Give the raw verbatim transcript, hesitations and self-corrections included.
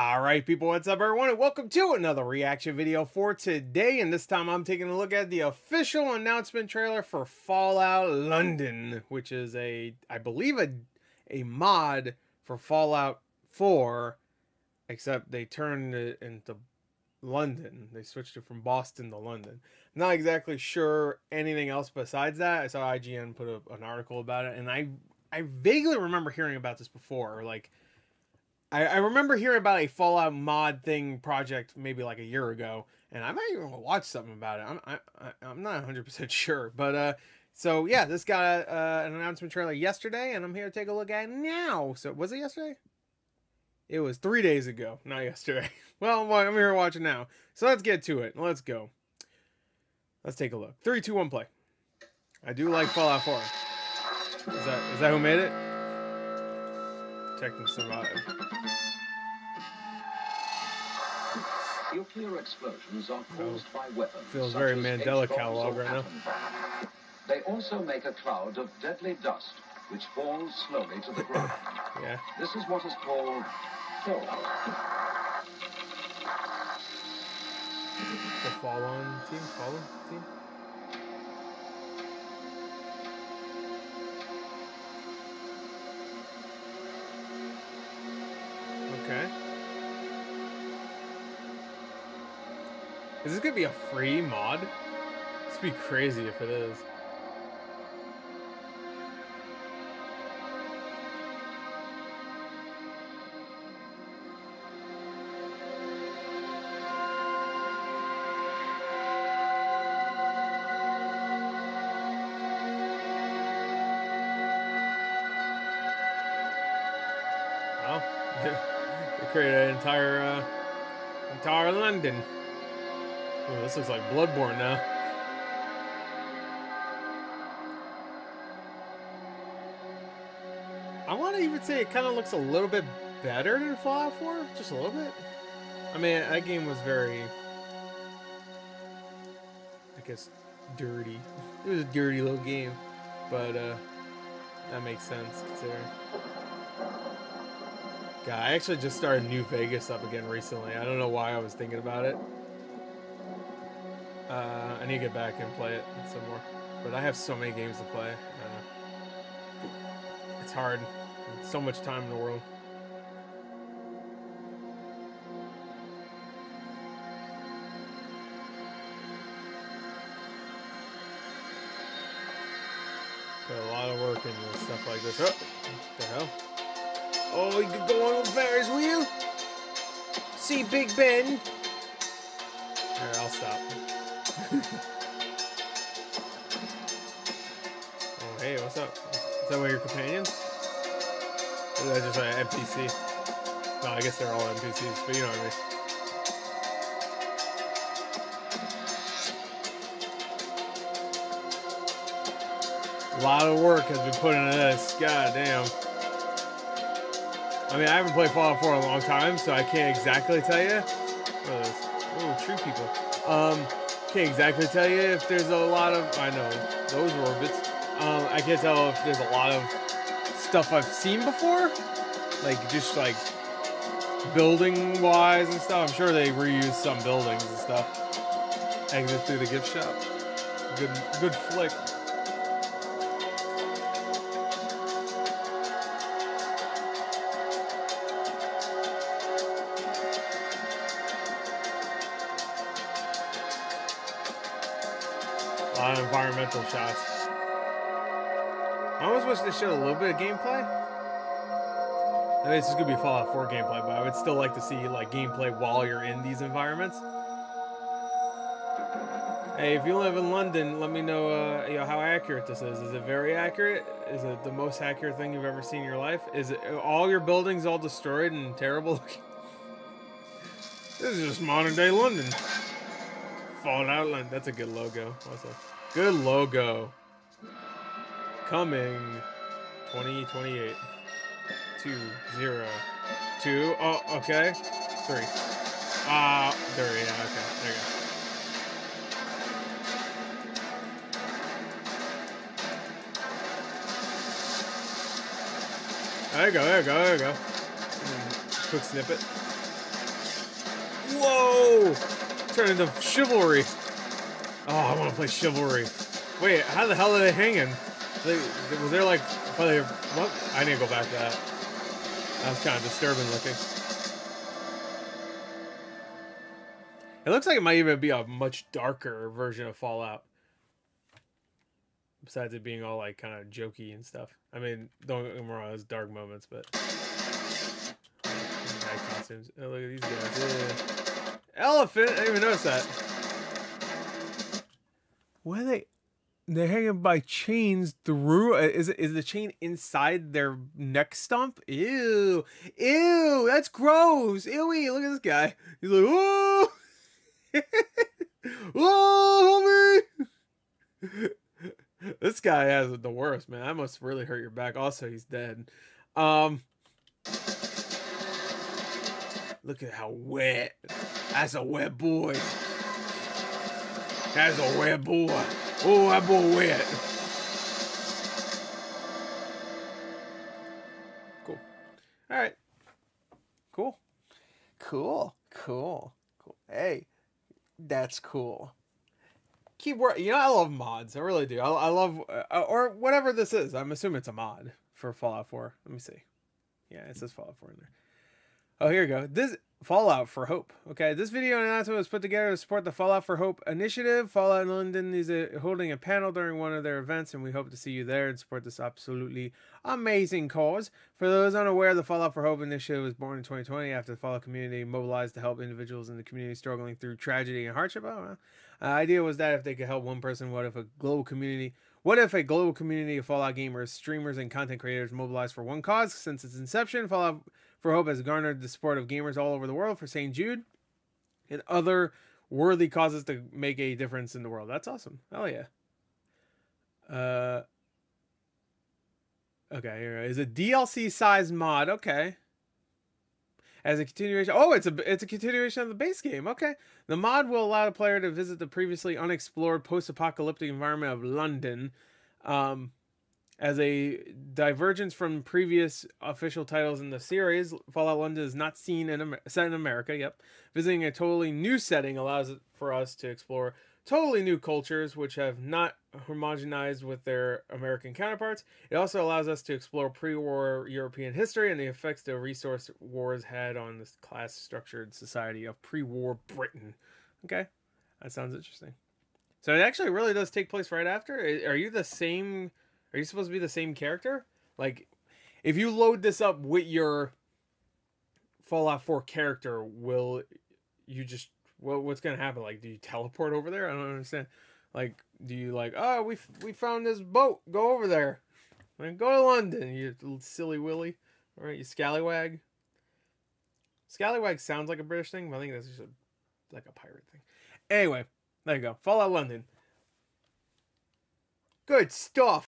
All right, people, what's up, everyone, and welcome to another reaction video for today. And this time I'm taking a look at the official announcement trailer for Fallout London, which is a, I believe, a, a mod for Fallout four, except they turned it into London. They switched it from Boston to London. I'm not exactly sure anything else besides that. I saw I G N put a, an article about it, and I, I vaguely remember hearing about this before, or like... I, I remember hearing about a Fallout mod thing project maybe like a year ago, and I might even watch something about it. I'm I, I, I'm not one hundred percent sure, but uh, so yeah, this got uh, an announcement trailer yesterday, and I'm here to take a look at it now. So was it yesterday? It was three days ago, not yesterday. Well, I'm here watching now, so let's get to it. Let's go. Let's take a look. Three, two, one, play. I do like Fallout four. Is that is that who made it? Protect and survive. Nuclear explosions are caused oh. by weapons. Feels very Mandela catalog right now. They also make a cloud of deadly dust which falls slowly to the ground. Yeah. This is what is called fallout. The Fallout team, Fallout team. Okay. Is this gonna be a free mod? This would be crazy if it is. Oh. Create an entire, uh, entire London. Oh, this looks like Bloodborne now. I want to even say it kind of looks a little bit better than Fallout four, just a little bit. I mean, that game was very, I guess, dirty. It was a dirty little game, but uh, that makes sense considering. Yeah, I actually just started New Vegas up again recently. I don't know why I was thinking about it. Uh, I need to get back and play it some more. But I have so many games to play. Uh, it's hard. There's so much time in the world. Got a lot of work and stuff like this. Oh, what the hell? Oh, you could go on with Ferris wheel. See Big Ben. Alright, I'll stop. Oh, hey, what's up? Is that one of your companions? Or is that just an N P C? No, I guess they're all N P Cs, but you know what I mean. A lot of work has been put into this. God damn. I mean, I haven't played Fallout for a long time, so I can't exactly tell you. Oh, tree people. Um, can't exactly tell you if there's a lot of. I know those orbits. Um, I can't tell if there's a lot of stuff I've seen before, like just like building-wise and stuff. I'm sure they reuse some buildings and stuff. Exit through the gift shop. Good, good flick. A lot of environmental shots. I always wish they showed a little bit of gameplay. I mean, it's just gonna be Fallout four gameplay, but I would still like to see like gameplay while you're in these environments. Hey, if you live in London, let me know, uh, you know how accurate this is. Is it very accurate? Is it the most accurate thing you've ever seen in your life? Is it all your buildings all destroyed and terrible looking? This is just modern day London. Fallout London. That's a good logo. Also, good logo. Coming twenty twenty-eight. two zero two. Oh, okay. three. Ah, uh, there we go. Okay, there you go. There you go, there you go, there you go. Quick snippet. Whoa! Turn into Chivalry. Oh, I want to play Chivalry. Wait, how the hell are they hanging? They, was there like, probably, what? I need to go back to that. That was kind of disturbing looking. It looks like it might even be a much darker version of Fallout. Besides it being all like kind of jokey and stuff. I mean, don't get me wrong, there's dark moments, but night costumes. Oh, look at these guys. Yeah. Elephant! I didn't even notice that. What are they? They're hanging by chains through. Is is the chain inside their neck stump? Ew! Ew! That's gross! Ew! Look at this guy. He's like, whoa! Whoa, homie! This guy has the worst, man. That must really hurt your back. Also, he's dead. Um, look at how wet. That's a wet boy. That's a wet boy. Oh, that boy wet. Cool. All right. Cool. Cool. Cool. Cool. Hey, that's cool. Keep working. You know, I love mods. I really do. I, I love, uh, or whatever this is. I'm assuming it's a mod for Fallout four. Let me see. Yeah, it says Fallout four in there. Oh, here we go. This Fallout for Hope. Okay, this video announcement was put together to support the Fallout for Hope initiative. Fallout London is a, holding a panel during one of their events, and we hope to see you there and support this absolutely amazing cause. For those unaware, the Fallout for Hope initiative was born in twenty twenty after the Fallout community mobilized to help individuals in the community struggling through tragedy and hardship. I don't know. The idea was that if they could help one person, what if a global community... What if a global community of Fallout gamers, streamers, and content creators mobilized for one cause? Since its inception, Fallout for Hope has garnered the support of gamers all over the world for Saint Jude and other worthy causes to make a difference in the world. That's awesome. Oh, yeah. Uh, okay, here it is. A D L C-sized mod. Okay. As a continuation, oh, it's a it's a continuation of the base game. Okay, the mod will allow the player to visit the previously unexplored post-apocalyptic environment of London, um, as a divergence from previous official titles in the series. Fallout London is not seen in Amer set in America. Yep, visiting a totally new setting allows for us to explore totally new cultures which have not homogenized with their American counterparts. It also allows us to explore pre-war European history and the effects the resource wars had on this class-structured society of pre-war Britain. Okay, that sounds interesting. So it actually really does take place right after? Are you the same... Are you supposed to be the same character? Like, if you load this up with your Fallout four character, will you just... What what's gonna happen? Like, do you teleport over there? I don't understand. Like, do you like? Oh, we we found this boat. Go over there. I mean, go to London. You little silly willy. All right, you scallywag. Scallywag sounds like a British thing, but I think that's just a, like a pirate thing. Anyway, there you go. Fallout London. Good stuff.